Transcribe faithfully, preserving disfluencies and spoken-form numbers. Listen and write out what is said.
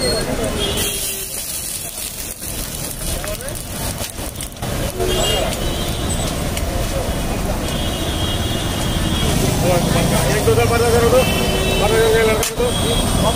Gracias.